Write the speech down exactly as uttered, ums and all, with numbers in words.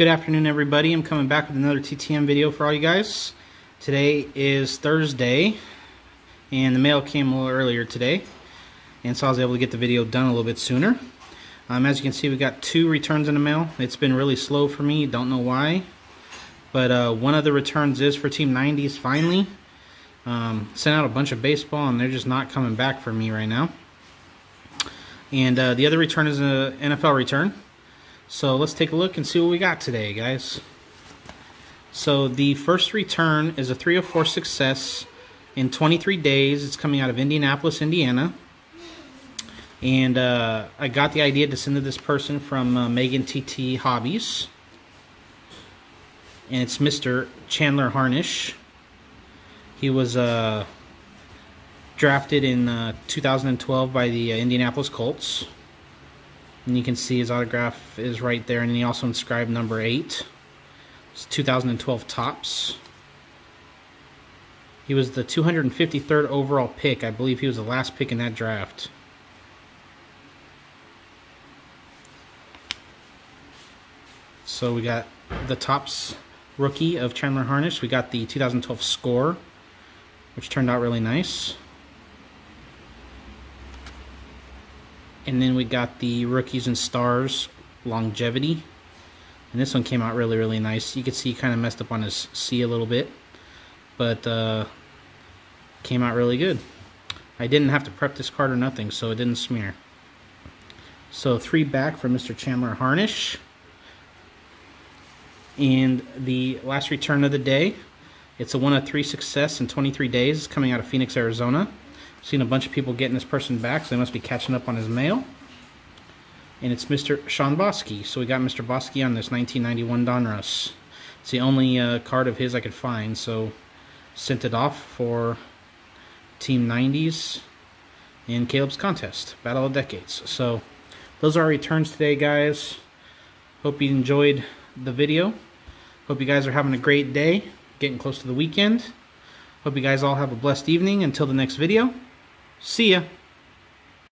Good afternoon, everybody. I'm coming back with another T T M video for all you guys. Today is Thursday, and the mail came a little earlier today, and so I was able to get the video done a little bit sooner. Um, as you can see, we got two returns in the mail. It's been really slow for me. Don't know why, but uh, one of the returns is for Team nineties. Finally, um, sent out a bunch of baseball, and they're just not coming back for me right now. And uh, the other return is an N F L return. So let's take a look and see what we got today, guys. So the first return is a three oh four success in twenty-three days. It's coming out of Indianapolis, Indiana. And uh, I got the idea to send to this person from uh, Megan T T Hobbies. And it's Mister Chandler Harnish. He was uh, drafted in uh, two thousand twelve by the uh, Indianapolis Colts. And you can see his autograph is right there, and he also inscribed number eight. It's two thousand twelve Topps. He was the two hundred fifty-third overall pick. I believe he was the last pick in that draft. So we got the Topps rookie of Chandler Harnish. We got the two thousand twelve score, which turned out really nice. And then we got the Rookies and Stars Longevity. And this one came out really, really nice. You can see he kind of messed up on his C a little bit. But uh, came out really good. I didn't have to prep this card or nothing, so it didn't smear. So three back for Mister Chandler Harnish. And the last return of the day. It's a one of three success in twenty-three days. It's coming out of Phoenix, Arizona. Seen a bunch of people getting this person back, so they must be catching up on his mail. And it's Mister Sean Boskie. So we got Mister Boskie on this nineteen ninety-one Donruss. It's the only uh, card of his I could find, so sent it off for Team nineties and Caleb's contest, Battle of Decades. So those are our returns today, guys. Hope you enjoyed the video. Hope you guys are having a great day, getting close to the weekend. Hope you guys all have a blessed evening. Until the next video. See ya!